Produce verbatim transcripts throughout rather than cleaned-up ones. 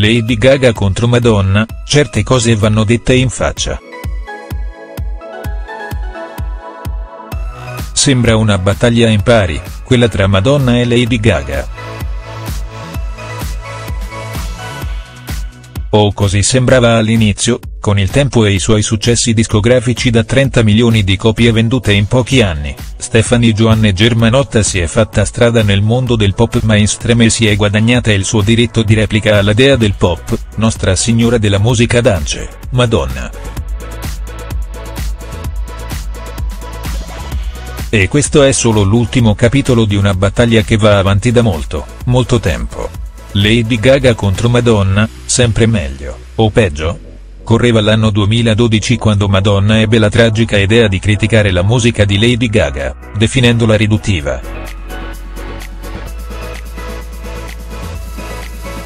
Lady Gaga contro Madonna, certe cose vanno dette in faccia. Sembra una battaglia in pari, quella tra Madonna e Lady Gaga. O così sembrava all'inizio, con il tempo e i suoi successi discografici da trenta milioni di copie vendute in pochi anni, Stefani Joanne Germanotta si è fatta strada nel mondo del pop mainstream e si è guadagnata il suo diritto di replica alla dea del pop, Nostra Signora della musica dance, Madonna. E questo è solo l'ultimo capitolo di una battaglia che va avanti da molto, molto tempo. Lady Gaga contro Madonna, sempre meglio, o peggio? Correva l'anno duemiladodici quando Madonna ebbe la tragica idea di criticare la musica di Lady Gaga, definendola riduttiva.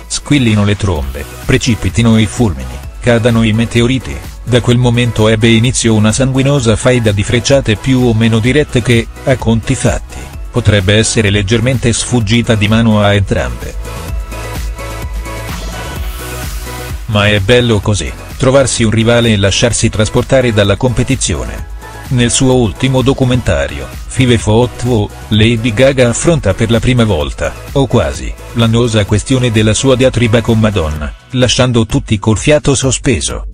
Squillino le trombe, precipitino i fulmini, cadano i meteoriti. Da quel momento ebbe inizio una sanguinosa faida di frecciate più o meno dirette che, a conti fatti, potrebbe essere leggermente sfuggita di mano a entrambe. Ma è bello così, trovarsi un rivale e lasciarsi trasportare dalla competizione. Nel suo ultimo documentario, Five Foot Two, Lady Gaga affronta per la prima volta, o quasi, l'annosa questione della sua diatriba con Madonna, lasciando tutti col fiato sospeso.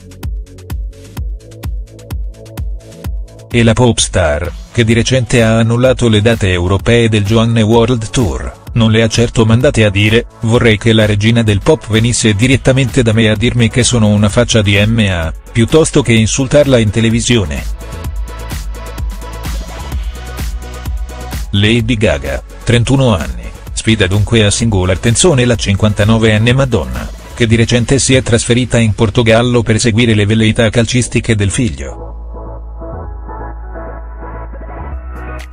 E la pop star, che di recente ha annullato le date europee del Joanne World Tour, non le ha certo mandate a dire: vorrei che la regina del pop venisse direttamente da me a dirmi che sono una faccia di M A, piuttosto che insultarla in televisione. Lady Gaga, trentuno anni, sfida dunque a singola attenzione la cinquantanovenne Madonna, che di recente si è trasferita in Portogallo per seguire le velleità calcistiche del figlio.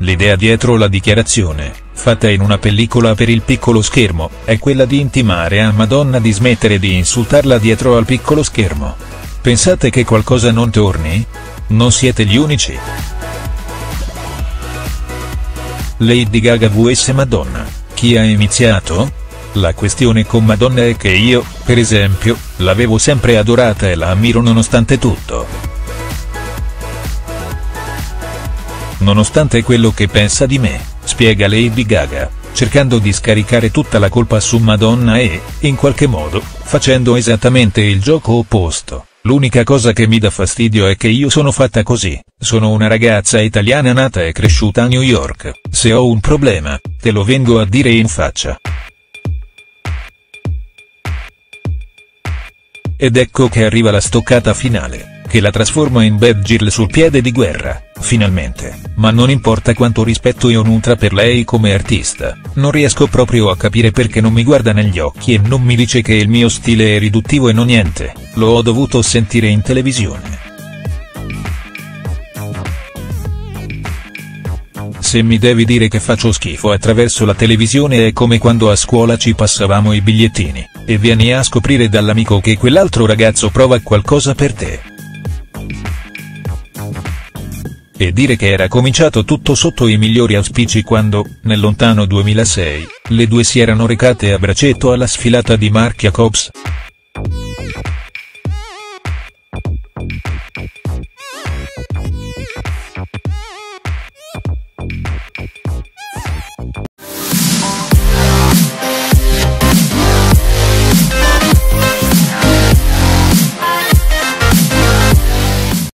L'idea dietro la dichiarazione, fatta in una pellicola per il piccolo schermo, è quella di intimare a Madonna di smettere di insultarla dietro al piccolo schermo. Pensate che qualcosa non torni? Non siete gli unici. Lady Gaga vs Madonna, chi ha iniziato? La questione con Madonna è che io, per esempio, l'avevo sempre adorata e la ammiro nonostante tutto. Nonostante quello che pensa di me, spiega Lady Gaga, cercando di scaricare tutta la colpa su Madonna e, in qualche modo, facendo esattamente il gioco opposto: l'unica cosa che mi dà fastidio è che io sono fatta così, sono una ragazza italiana nata e cresciuta a New York, se ho un problema, te lo vengo a dire in faccia. Ed ecco che arriva la stoccata finale, che la trasforma in bad girl sul piede di guerra, finalmente, ma non importa quanto rispetto io nutra per lei come artista, non riesco proprio a capire perché non mi guarda negli occhi e non mi dice che il mio stile è riduttivo e non niente, lo ho dovuto sentire in televisione. Se mi devi dire che faccio schifo attraverso la televisione è come quando a scuola ci passavamo i bigliettini, e vieni a scoprire dall'amico che quell'altro ragazzo prova qualcosa per te. E dire che era cominciato tutto sotto i migliori auspici quando, nel lontano duemilasei, le due si erano recate a braccetto alla sfilata di Mark Jacobs.